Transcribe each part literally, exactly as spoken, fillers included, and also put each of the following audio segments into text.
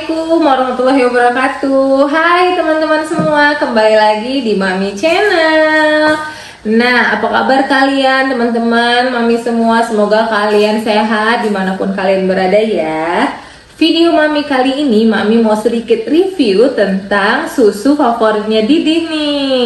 Assalamualaikum warahmatullahi wabarakatuh. Hai teman-teman semua, kembali lagi di Mami Channel. Nah, apa kabar kalian teman-teman, Mami semua? Semoga kalian sehat dimanapun kalian berada ya. Video Mami kali ini, Mami mau sedikit review tentang susu favoritnya Didih nih,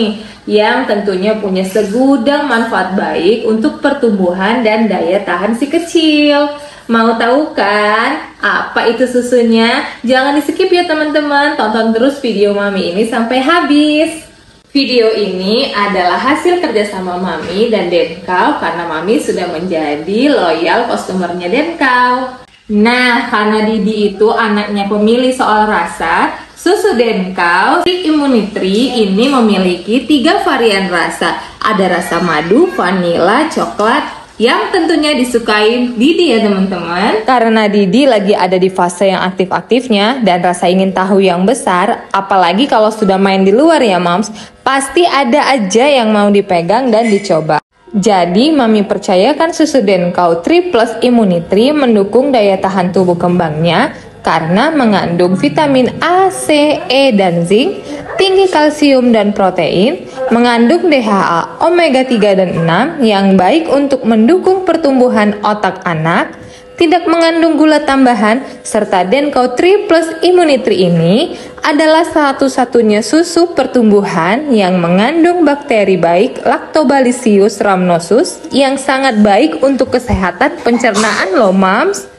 yang tentunya punya segudang manfaat baik untuk pertumbuhan dan daya tahan si kecil. Mau tahu kan apa itu susunya? Jangan di skip ya teman-teman, tonton terus video Mami ini sampai habis. Video ini adalah hasil kerjasama Mami dan Dancow karena Mami sudah menjadi loyal customernya Dancow. Nah, karena Didi itu anaknya pemilih soal rasa, susu Dancow Peak Immunity ini memiliki tiga varian rasa. Ada rasa madu, vanila, coklat, yang tentunya disukai Didi ya teman-teman. Karena Didi lagi ada di fase yang aktif-aktifnya dan rasa ingin tahu yang besar, apalagi kalau sudah main di luar ya Moms, pasti ada aja yang mau dipegang dan dicoba. Jadi Mami percayakan susu Dancow tiga plus Immunity mendukung daya tahan tubuh kembangnya karena mengandung vitamin A, C, E, dan zinc, tinggi kalsium dan protein, mengandung D H A, omega tiga dan enam yang baik untuk mendukung pertumbuhan otak anak, tidak mengandung gula tambahan, serta Dancow tiga plus Immunity ini adalah satu-satunya susu pertumbuhan yang mengandung bakteri baik Lactobacillus rhamnosus yang sangat baik untuk kesehatan pencernaan loh Moms.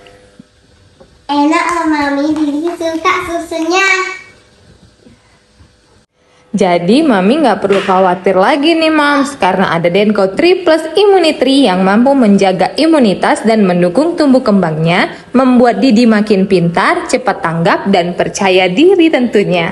Enak loh Mami, Didi suka susunya. Jadi Mami nggak perlu khawatir lagi nih Moms, karena ada Dancow tiga plus Immunity yang mampu menjaga imunitas dan mendukung tumbuh kembangnya, membuat Didi makin pintar, cepat tanggap, dan percaya diri tentunya.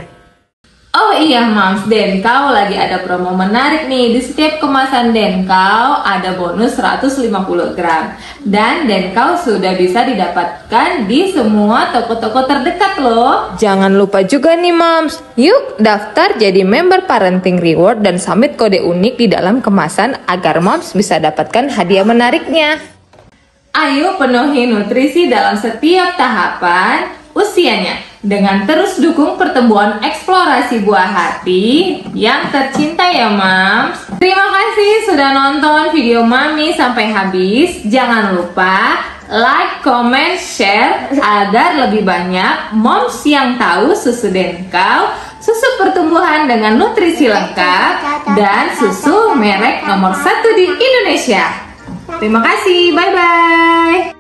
Oh iya Moms, Dancow lagi ada promo menarik nih. Di setiap kemasan Dancow ada bonus seratus lima puluh gram. Dan Dancow sudah bisa didapatkan di semua toko-toko terdekat loh. Jangan lupa juga nih Moms, yuk daftar jadi member Parenting Reward dan submit kode unik di dalam kemasan agar Moms bisa dapatkan hadiah menariknya. Ayo penuhi nutrisi dalam setiap tahapan usianya dengan terus dukung pertumbuhan eksplorasi buah hati yang tercinta ya Moms. Terima kasih sudah nonton video Mami sampai habis. Jangan lupa like, comment, share agar lebih banyak Moms yang tahu susu Dancow, susu pertumbuhan dengan nutrisi lengkap, dan susu merek nomor satu di Indonesia. Terima kasih, bye-bye.